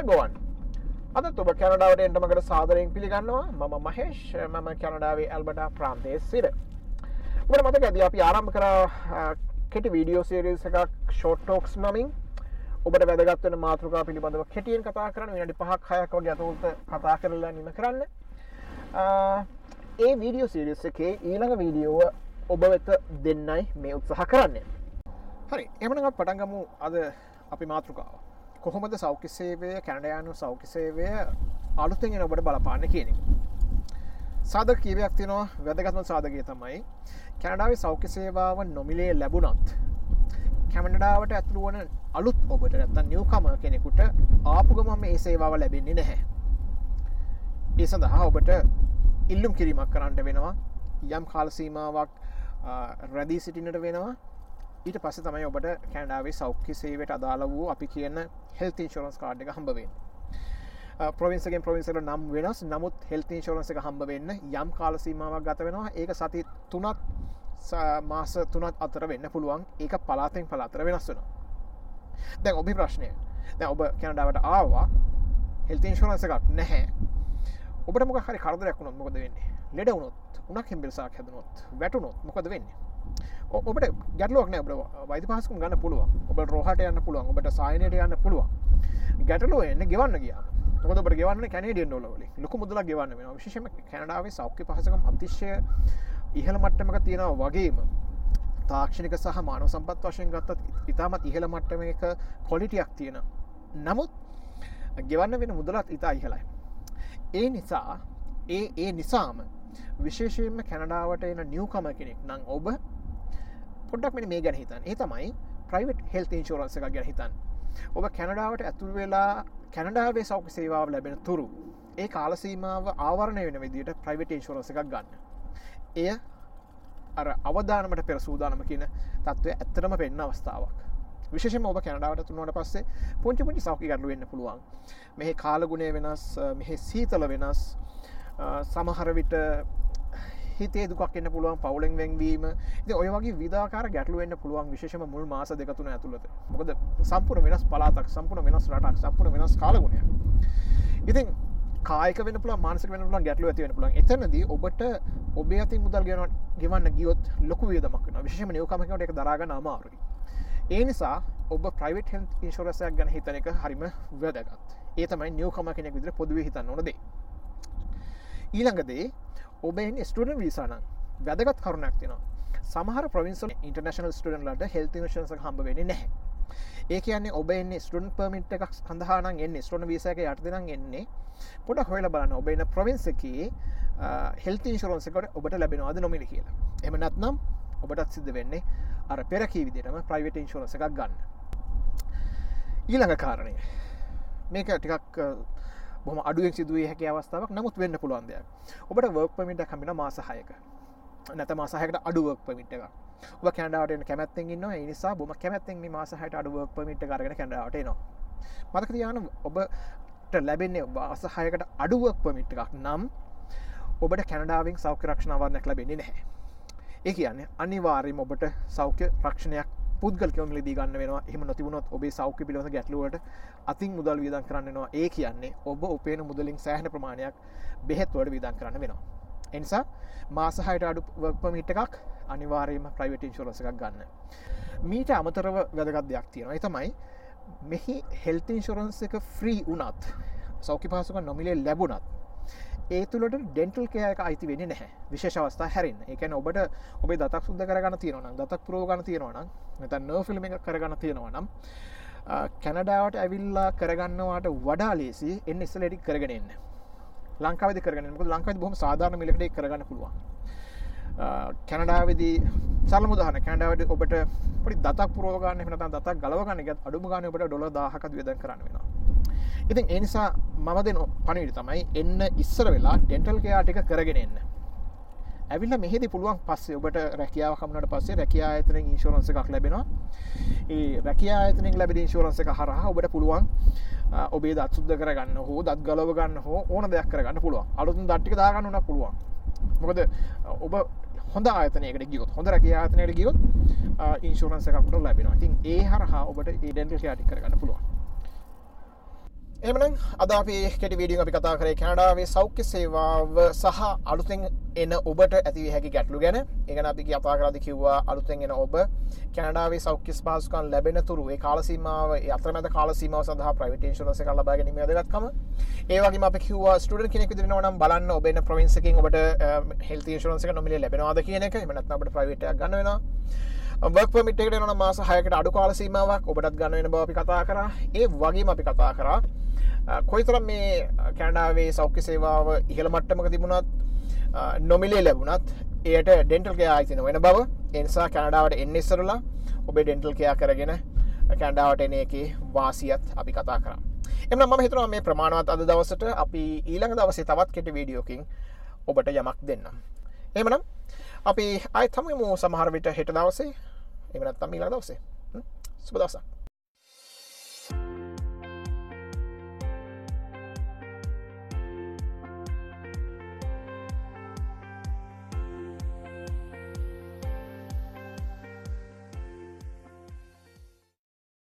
අයිබෝවන් අදත් ඔබ කැනඩාවට එන්න මගට සාදරයෙන් පිළිගන්නවා මම මහේෂ් මම කැනඩාවේ ඇල්බටා ප්‍රාන්තයේ සිට ඔබට මතක ඇති අපි ආරම්භ කරා කෙටි වීඩියෝ සීරීස් එකක් ෂෝට් ටොක්ස් නමින් ඔබට වැදගත් වෙන මාතෘකා පිළිබඳව කෙටියෙන් කතා කරන විනාඩි 5ක් 6ක් වගේ අතෝල්ත කතා කරලා නිම කරන්න ඒ වීඩියෝ සීරීස් එකේ ඊළඟ වීඩියෝව ඔබ වෙත දෙන්නයි මේ උත්සාහ කරන්නේ හරි එහෙනම් අපි පටන් ගමු අද අපි මාතෘකාව කොහොමද සෞඛ්‍ය සේවය කැනඩායානු සෞඛ්‍ය සේවය අලුතෙන් එන ඔබට බලපාන්න කියන එක. සාධක කීපයක් තියෙනවා වැදගත්ම සාධකය තමයි කැනඩාවේ සෞඛ්‍ය සේවාව නොමිලේ ලැබුණත් කැනඩාවට ඇතුළු වන අලුත් ඔබට නැත්නම් නිව්කමර් කෙනෙකුට ආපු ගමන් මේ සේවාව ලැබෙන්නේ නැහැ. ඒ සඳහා ඔබට ඉල්ලුම් කිරීමක් කරන්න වෙනවා යම් කාල සීමාවක් රැඳී සිටින්නට වෙනවා. ඊට පස්සේ තමයි ඔබට කැනඩාවේ සෞඛ්‍ය සේවයට අදාළ වූ අපි කියන හෙල්ත් ඉන්ෂුරන්ස් කාඩ් එක හම්බ වෙන්නේ. ප්‍රොවින්ස් එකෙන් ප්‍රොවින්ස් එකට නම් වෙනස්. නමුත් හෙල්ත් ඉන්ෂුරන්ස් එක හම්බ වෙන්න යම් කාල සීමාවක් ගත වෙනවා. ඒක සති 3ක් මාස 3ක් අතර වෙන්න පුළුවන්. ඒක පළාතෙන් පළාතට වෙනස් වෙනවා. දැන් ඔබේ ප්‍රශ්නය. දැන් ඔබ කැනඩාවට ආවා. හෙල්ත් ඉන්ෂුරන්ස් එකක් නැහැ. ඔබට මොකක් හරි කරදරයක් වුණොත් මොකද වෙන්නේ? ලෙඩ වුණොත්, උණක් හෙම්බිරිසක් හැදුනොත්, වැටුනොත් මොකද වෙන්නේ? ඔබට ගැටලුවක් නෑ ඔබට වෛද්‍ය පහසුකම් ගන්න පුළුවන් ඔබට රෝහලට යන්න පුළුවන් ඔබට සායනයට යන්න පුළුවන් ගැටලුව එන්නේ ගෙවන්න ගියාම මොකද ඔබට ගෙවන්නේ කැනේඩියන් ඩොලර් වලින් ලොකු මුදලක් ගෙවන්න වෙනවා විශේෂයෙන්ම කැනඩාවේ සෞඛ්‍ය පහසුකම් අතිශය ඉහළ මට්ටමක තියෙනවා වගේම තාක්ෂණික සහ මානව සම්පත් වශයෙන් ගත්තත් ඉතාමත් ඉහළ මට්ටමක ක්වොලිටියක් තියෙනවා නමුත් ගෙවන්න වෙන මුදලත් ඉතා ඉහළයි ඒ නිසාම විශේෂයෙන්ම කැනඩාවට එන නිව්කමර් කෙනෙක් නම් ඔබ පොඩ්ඩක් මේ ගැන හිතන්න. ඒ තමයි ප්‍රයිවට් හෙල්ත් ඉන්ෂුරන්ස් එකක් ගැන හිතන්න. ඔබ කැනඩාවට ඇතුළු වෙලා කැනඩාවේ සෞඛ්‍ය සේවාව ලැබෙන තුරු ඒ කාල සීමාව ආවරණය වෙන විදිහට ප්‍රයිවට් ඉන්ෂුරන්ස් එකක් ගන්න. එය අර අවදානමට පෙර සූදානම කියන තත්ත්වය ඇත්තටම වෙන්න අවස්ථාවක්. විශේෂයෙන්ම ඔබ කැනඩාවට ඇතුළු වුණාට පස්සේ පුංචි සෞඛ්‍ය ගැටලු වෙන්න පුළුවන්. මෙහි කාල ගුණය වෙනස්, මෙහි සීතල වෙනස්, සමහර විට හිතේ දුකක් එන්න පුළුවන් පවුලෙන් වෙන්වීම ඉතින් ඔය වගේ විවිධාකාර ගැටලු වෙන්න පුළුවන් විශේෂම මුල් මාස දෙක තුන ඇතුළත. මොකද සම්පූර්ණ වෙනස් පළාතක්, සම්පූර්ණ වෙනස් රටක්, සම්පූර්ණ වෙනස් කාල ගුණයක්. ඉතින් කායික වෙන්න පුළුවන්, මානසික වෙන්න පුළුවන් ගැටලු ඇති වෙන්න පුළුවන්. එතනදී ඔබට ඔබේ අතින් මුදල් ගෙවන්න ගියොත් ලොකු වියදමක් වෙනවා. විශේෂම නියෝකමක කෙනෙකුට ඒක දරා ගන්න අමාරුයි. ඒ නිසා ඔබ ප්‍රයිවට් හෙල්ත් ඉන්ෂුරන්ස් එකක් ගැන හිතන එක හරිම වැදගත්. ඒ තමයි නියෝකමක කෙනෙක් විදිහට පොදුවේ හිතන්න ඕන දේ. ඊළඟදී ඔබෙන් ස්ටඩන් වීසානං වැදගත් කරුණක් තිනවා සමහර ප්‍රවින්සල් ඉන්ටර්නශනල් ස්ටඩන්ලට හෙල්ත ඉන්ෂුරන්ස් එක හම්බ වෙන්නේ නැහැ ඒ කියන්නේ ඔබ එන්නේ ස්ටඩන්ට් පර්මිට් එකක් සඳහා නම් එන්නේ ස්ටඩන්ට් වීසා එක යටතේ නම් එන්නේ පොඩක් හොයලා බලන්න ඔබ ඉන්න ප්‍රොවින්ස් එකේ හෙල්ත් ඉන්ෂුරන්ස් එක ඔබට ලැබෙනවද නොමිලේ කියලා එහෙම නැත්නම් ඔබටත් සිද්ධ වෙන්නේ අර පෙර කී විදිහටම ප්‍රයිවට් ඉන්ෂුරන්ස් එකක් ගන්න ඊළඟ කාරණය මේක ටිකක් බොහොම අඩුවෙන් සිදුවේ හැකි අවස්ථාවක් නමුත් වෙන්න පුළුවන් දෙයක්. ඔබට වර්ක් පර්මිට් එකක් හම්බෙනවා මාස 6ක. නැත්නම් මාස 6කට අඩු වර්ක් පර්මිට් එකක්. ඔබ කැනඩාවට එන්න කැමැත්තෙන් ඉන්නවා. ඒ නිසා බොහොම කැමැත්තෙන් මේ මාස 6ට අඩු වර්ක් පර්මිට් එක අරගෙන කැනඩාවට එනවා. මතක තියාගන්න ඔබට ලැබෙන්නේ මාස 6කට අඩු වර්ක් පර්මිට් එකක් නම් ඔබට කැනඩාවෙන් සෞඛ්‍ය රක්ෂණ ආවරණයක් ලැබෙන්නේ නැහැ. ඒ කියන්නේ අනිවාර්යයෙන්ම ඔබට සෞඛ්‍ය රක්ෂණයක් පුද්ගලිකව මිලදී ගන්න වෙනවා. එහෙම නොතිබුණොත් ඔබේ සෞඛ්‍ය පිළිබඳ ගැටලු වලට අතින් මුදල් වියදම් කරන්න වෙනවා. ඒ කියන්නේ ඔබ උපයන මුදලින් සෑහෙන ප්‍රමාණයක් බෙහෙත් වලට වියදම් කරන්න වෙනවා. ඒ නිසා මාස 6ට අඩු වර්ක් පර්මිට් එකක් අනිවාර්යයෙන්ම ප්‍රයිවට් ඉන්ෂුරන්ස් එකක් ගන්න. මීට අමතරව වැදගත් දෙයක් තියෙනවා. ඒ තමයි මෙහි හෙල්ත් ඉන්ෂුරන්ස් එක ෆ්‍රී වුණත් සෞඛ්‍ය පහසුකම් නොමිලේ ලැබුණත් ඒ තුළට ඩෙන්ටල් කෑ එක අයිති වෙන්නේ නැහැ. විශේෂ අවස්ථා හැරෙන්න. ඒ කියන්නේ ඔබට ඔබේ දතක් සුද්ධ කරගන්න තියෙනවා නම්, දතක් පුරව ගන්න තියෙනවා නම්, නැත්නම් නර්ව් ෆිල්ම් එකක් කරගන්න තියෙනවා නම්, කැනඩාවට ඇවිල්ලා කරගන්නවාට වඩා ලේසි එන්නේ ඉස්සෙල්ලා ඒක කරගෙන එන්න. ලංකාවේදී කරගෙන එන්න. මොකද ලංකාවේදී බොහොම සාමාන්‍ය මිලකට ඒක කරගන්න පුළුවන්. කැනඩාවේදී සරලම උදාහරණයක්. කැනඩාවේදී ඔබට පොඩි දතක් පුරව ගන්න, එහෙම නැත්නම් දතක් ගලව ගන්න එකත් අඩුම ගානේ ඔබට ඩොලර් 1000ක් වියදම් කරන්න වෙනවා. ඉතින් ඒ නිසා මම දෙන පණිවිඩය තමයි එන්න ඉස්සර වෙලා ඩෙන්ටල් කෙයා ටික කරගෙන එන්න. ඇවිල්ලා මෙහෙදී පුළුවන් පස්සේ ඔබට රැකියාවක් හම්බුනාට පස්සේ රැකියා ආයතනයෙන් ඉන්ෂුරන්ස් එකක් ලැබෙනවා. ඒ රැකියා ආයතනයෙන් ලැබෙන ඉන්ෂුරන්ස් එක හරහා ඔබට පුළුවන් ඔබේ දත් සුද්ධ කරගන්න හෝ දත් ගලව ගන්න හෝ ඕන දෙයක් කරගන්න පුළුවන්. අලුතෙන් දත් ටික දාගන්න උනත් පුළුවන්. මොකද ඔබ හොඳ ආයතනයකට ගියොත් හොඳ රැකියා ආයතනයකට ගියොත් ඉන්ෂුරන්ස් එකක් ලැබෙනවා. ඉතින් ඒ හරහා ඔබට ඩෙන්ටල් කෙයා ටික කරගන්න පුළුවන්. එමනම් අද අපි කෙටි වීඩියෝ අපි කතා කරේ කැනඩාවේ සෞඛ්‍ය සේවාව සහ අලුතෙන් එන ඔබට ඇති විය හැකි ගැටලු ගැන. ඒ ගැන අපි කතා කරලාදී කිව්වා අලුතෙන් එන ඔබ කැනඩාවේ සෞඛ්‍ය ස්පාස්කම් ලැබෙන තුරු ඒ කාල සීමාව ඒ අතරමැද කාල සීමාව සඳහා ප්‍රයිවට් ඉන්ෂුරන්ස් එකක් ලබා ගැනීම වැදගත්කම. ඒ වගේම අපි කිව්වා ස්ටුඩන්ට් කෙනෙක් විදිහට එනවා නම් බලන්න ඔබ එන ප්‍රොවින්ස් එකකින් ඔබට හෙල්ත් ඉන්ෂුරන්ස් එක නොමිලේ ලැබෙනවද කියන එක. එහෙම නැත්නම් ඔබට ප්‍රයිවට් එකක් ගන්න වෙනවා. work permit එකට එනවා නම් මාස 6කට අඩු කාල සීමාවක් ඔබටත් ගන්න වෙන බව අපි කතා කරා. ඒ වගේම අපි කතා කරා කොයිතරම් මේ කැනඩාවේ සෞඛ්‍ය සේවාව ඉහළ මට්ටමක තිබුණත් නොමිලේ ලැබුණත් එයට ඩෙන්ටල් කෙයාර් ආයි තියෙන වෙන බව. ඒ නිසා කැනඩාවට එන්න ඉස්සරලා ඔබේ ඩෙන්ටල් කෙයාර් කරගෙන කැනඩාවට එන එකේ වාසියත් අපි කතා කරා. එම්නම් මම හිතනවා මේ ප්‍රමාණවත් අද දවසට අපි ඊළඟ දවසේ තවත් කෙටි වීඩියෝකින් ඔබට යමක් දෙන්නම්. එහෙමනම් අපි ආයෙත් හමුවෙමු සමහර විට හෙට දවසේ. එහෙම නැත්නම් ඊළඟ දවසේ. සුබ දවසක්.